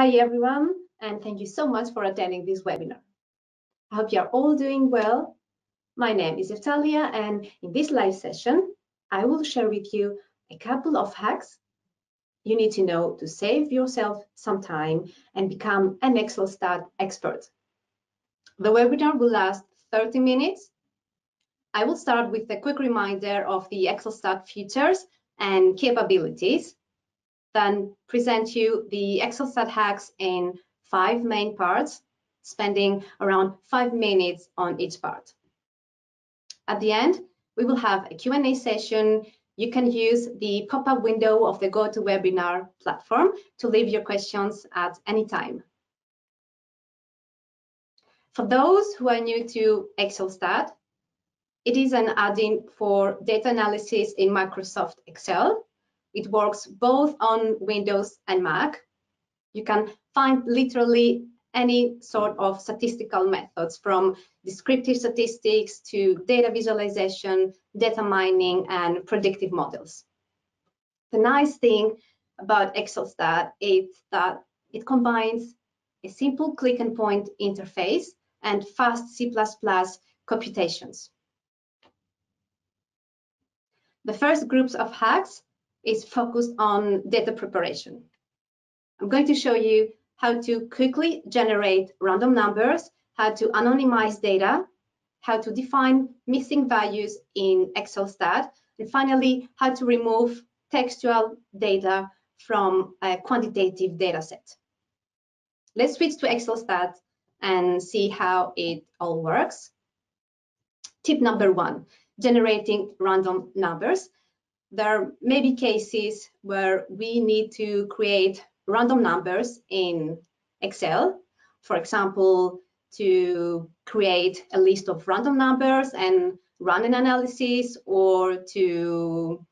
Hi everyone, and thank you so much for attending this webinar. I hope you are all doing well. My name is Eftalia, and in this live session, I will share with you a couple of hacks you need to know to save yourself some time and become an XLSTAT expert. The webinar will last 30 minutes. I will start with a quick reminder of the XLSTAT features and capabilities, then present you the XLSTAT hacks in 5 main parts, spending around 5 minutes on each part. At the end, we will have a Q&A session. You can use the pop-up window of the GoToWebinar platform to leave your questions at any time. For those who are new to XLSTAT, it is an add-in for data analysis in Microsoft Excel. It works both on Windows and Mac. You can find literally any sort of statistical methods, from descriptive statistics to data visualization, data mining, and predictive models. The nice thing about XLSTAT is that it combines a simple click and point interface and fast C++ computations. The first group of hacks is focused on data preparation. I'm going to show you how to quickly generate random numbers, how to anonymize data, how to define missing values in XLSTAT, and finally, how to remove textual data from a quantitative data set. Let's switch to XLSTAT and see how it all works. Tip number 1, generating random numbers. There may be cases where we need to create random numbers in Excel, for example, to create a list of random numbers and run an analysis, or to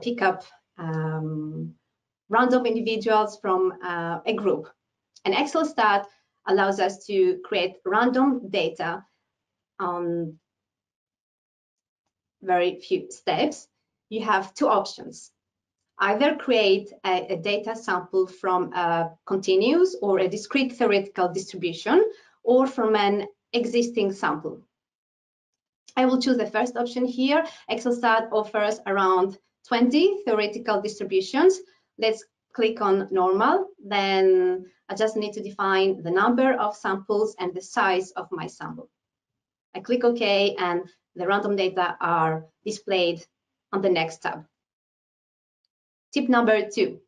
pick up random individuals from a group. And XLSTAT allows us to create random data on very few steps. You have 2 options. Either create a data sample from a continuous or a discrete theoretical distribution, or from an existing sample. I will choose the first option here. XLSTAT offers around 20 theoretical distributions. Let's click on normal. Then I just need to define the number of samples and the size of my sample. I click OK, and the random data are displayed on the next tab. Tip number 2,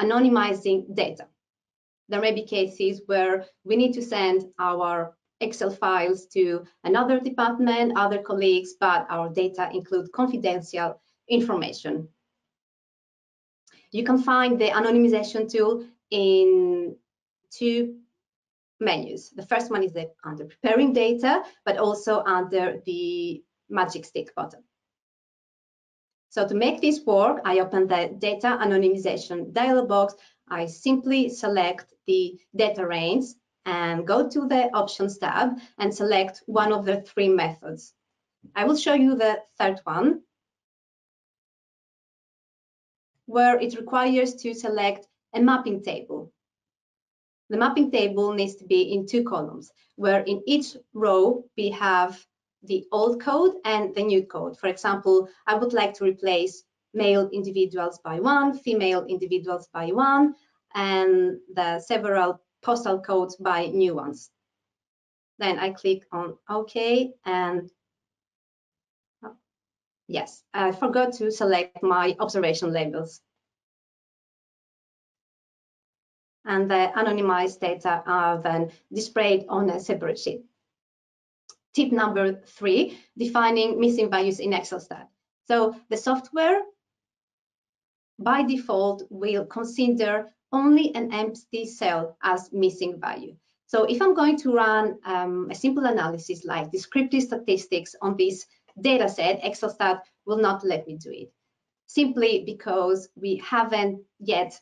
anonymizing data. There may be cases where we need to send our Excel files to another department, other colleagues, but our data include confidential information. You can find the anonymization tool in 2 menus. The first one is under preparing data, but also under the magic stick button. So to make this work, I open the data anonymization dialog box. I simply select the data range and go to the options tab and select one of the 3 methods. I will show you the third one, where it requires to select a mapping table. The mapping table needs to be in 2 columns, where in each row we have the old code and the new code. For example, I would like to replace male individuals by 1, female individuals by 1, and the several postal codes by new ones. Then I click on OK, and yes, I forgot to select my observation labels. And the anonymized data are then displayed on a separate sheet. Tip number 3, defining missing values in XLSTAT. So the software by default will consider only an empty cell as missing value. So if I'm going to run a simple analysis like descriptive statistics on this data set, XLSTAT will not let me do it, simply because we haven't yet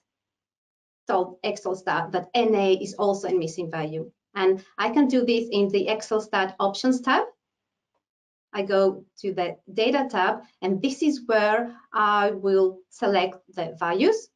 told XLSTAT that NA is also a missing value. And I can do this in the XLSTAT options tab. I go to the data tab, and this is where I will select the values.